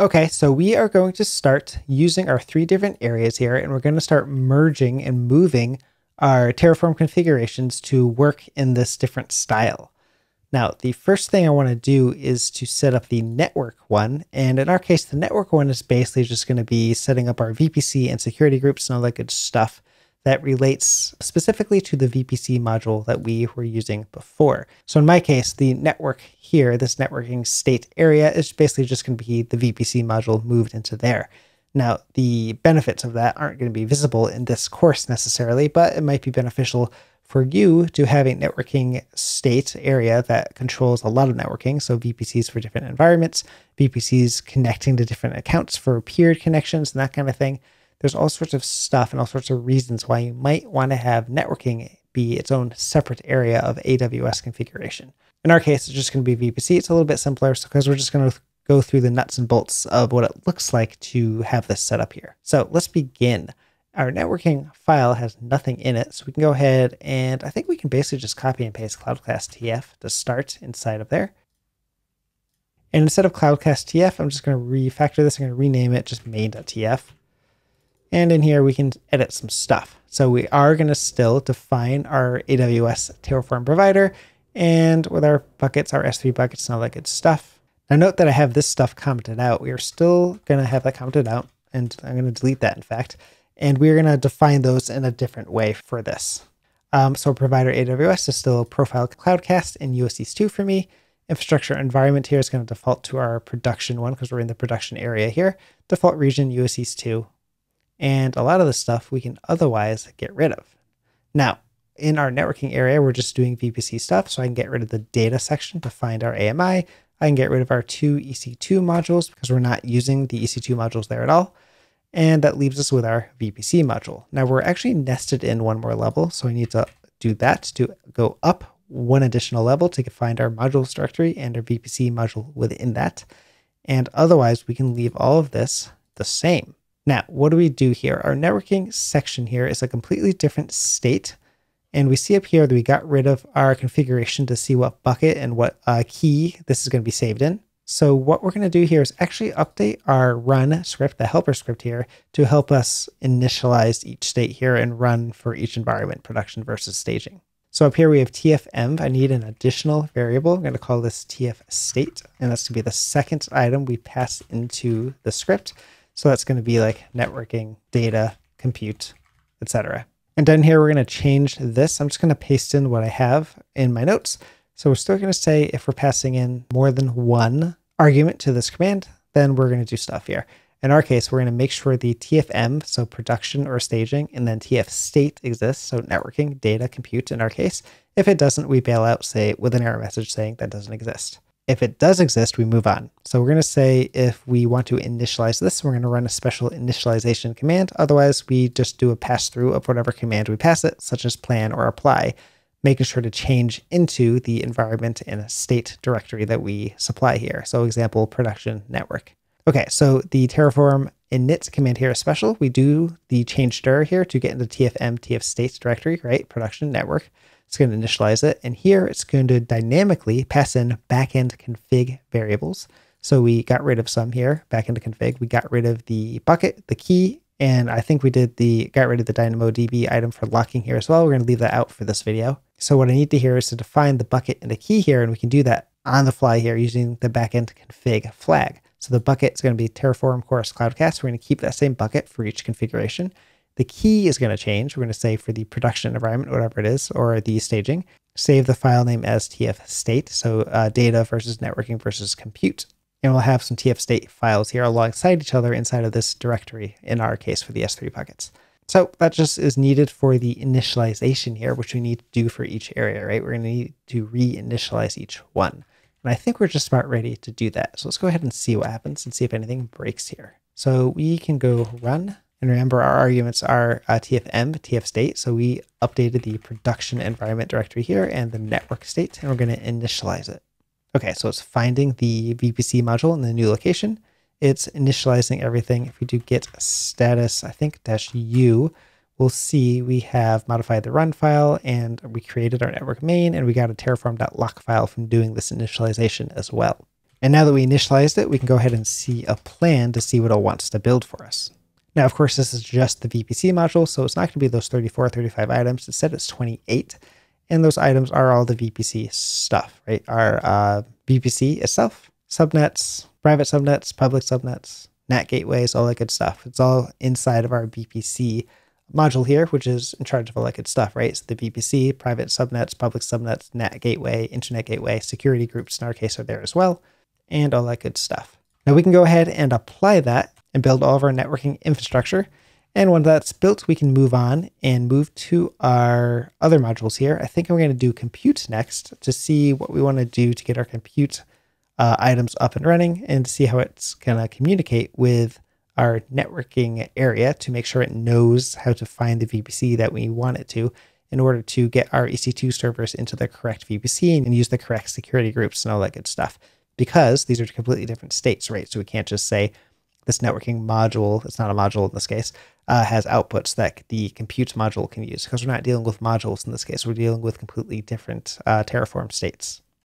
Okay, so we are going to start using our three different areas here, and we're going to start merging and moving our Terraform configurations to work in this different style. Now, the first thing I want to do is to set up the network one. And in our case, the network one is basically just going to be setting up our VPC and security groups and all that good stuff that relates specifically to the VPC module that we were using before. So in my case, the network here, this networking state area is basically just going to be the VPC module moved into there. Now, the benefits of that aren't going to be visible in this course necessarily, but it might be beneficial for you to have a networking state area that controls a lot of networking. So VPCs for different environments, VPCs connecting to different accounts for peered connections and that kind of thing. There's all sorts of stuff and all sorts of reasons why you might want to have networking be its own separate area of AWS configuration. In our case, it's just going to be VPC. It's a little bit simpler because we're just going to go through the nuts and bolts of what it looks like to have this set up here. So let's begin. Our networking file has nothing in it, so we can go ahead and I think we can basically just copy and paste cloudcast tf to start inside of there. And instead of cloudcast tf, I'm just going to refactor this. I'm going to rename it just main.tf. And in here, we can edit some stuff. So we are going to still define our AWS Terraform provider and with our buckets, our S3 buckets and all that good stuff. Now note that I have this stuff commented out. We are still going to have that commented out, and I'm going to delete that, in fact. And we're going to define those in a different way for this. So provider AWS is still profile cloudcast in USEs2 for me. Infrastructure environment here is going to default to our production one because we're in the production area here. Default region USEs2. And a lot of the stuff we can otherwise get rid of. Now, in our networking area, we're just doing VPC stuff. So I can get rid of the data section to find our AMI. I can get rid of our two EC2 modules because we're not using the EC2 modules there at all. And that leaves us with our VPC module. Now we're actually nested in one more level. So I need to do that to go up one additional level to find our modules directory and our VPC module within that. And otherwise we can leave all of this the same. Now, what do we do here? Our networking section here is a completely different state. And we see up here that we got rid of our configuration to see what bucket and what key this is going to be saved in. So what we're going to do here is actually update our run script, the helper script here, to help us initialize each state here and run for each environment, production versus staging. So up here we have tfenv. I need an additional variable. I'm going to call this tfstate, and that's going to be the second item we pass into the script. So that's going to be like networking, data, compute, etc. And down here we're going to change this. I'm just going to paste in what I have in my notes. So we're still going to say if we're passing in more than one argument to this command, then we're going to do stuff here. In our case, we're going to make sure the TFM, so production or staging, and then tfstate exists, so networking, data, compute in our case. If it doesn't, we bail out, say, with an error message saying that doesn't exist. If it does exist, we move on. So we're going to say if we want to initialize this, we're going to run a special initialization command. Otherwise, we just do a pass through of whatever command we pass it, such as plan or apply, making sure to change into the environment and a state directory that we supply here. So example, production network. Okay, so the Terraform init command here is special. We do the change dir here to get into TFM, tfstate directory, right? Production network. It's going to initialize it. And here it's going to dynamically pass in backend config variables. So we got rid of some here, backend config. We got rid of the bucket, the key, and I think we got rid of the DynamoDB item for locking here as well. We're going to leave that out for this video. So what I need to here is to define the bucket and the key here, and we can do that on the fly here using the backend config flag. So the bucket is going to be Terraform Chorus Cloudcast. We're going to keep that same bucket for each configuration. The key is going to change. We're going to say for the production environment, whatever it is, or the staging, save the file name as tfstate. So data versus networking versus compute. And we'll have some tfstate files here alongside each other inside of this directory, in our case for the S3 buckets. So that just is needed for the initialization here, which we need to do for each area, right? We're going to need to reinitialize each one. And I think we're just about ready to do that. So let's go ahead and see what happens and see if anything breaks here. So we can go run, and remember our arguments are tfm, tfstate. So we updated the production environment directory here and the network state, and we're going to initialize it. Okay, so it's finding the VPC module in the new location. It's initializing everything. If we do git status, I think -u, we'll see we have modified the run file and we created our network main, and we got a terraform.lock file from doing this initialization as well. And now that we initialized it, we can go ahead and see a plan to see what it wants to build for us. Now, of course, this is just the VPC module, so it's not going to be those 34, 35 items. Instead, it's 28. And those items are all the VPC stuff, right? Our VPC itself, subnets, private subnets, public subnets, NAT gateways, all that good stuff. It's all inside of our VPC module here, which is in charge of all that good stuff, right? So the VPC, private subnets, public subnets, NAT gateway, internet gateway, security groups in our case are there as well, and all that good stuff. Now we can go ahead and apply that and build all of our networking infrastructure. And when that's built, we can move on and move to our other modules here. I think I'm going to do compute next to see what we want to do to get our compute items up and running and see how it's going to communicate with our networking area to make sure it knows how to find the VPC that we want it to in order to get our EC2 servers into the correct VPC and use the correct security groups and all that good stuff, because these are completely different states, right? So we can't just say, this networking module, it's not a module in this case, has outputs that the compute module can use, because we're not dealing with modules in this case. We're dealing with completely different Terraform states.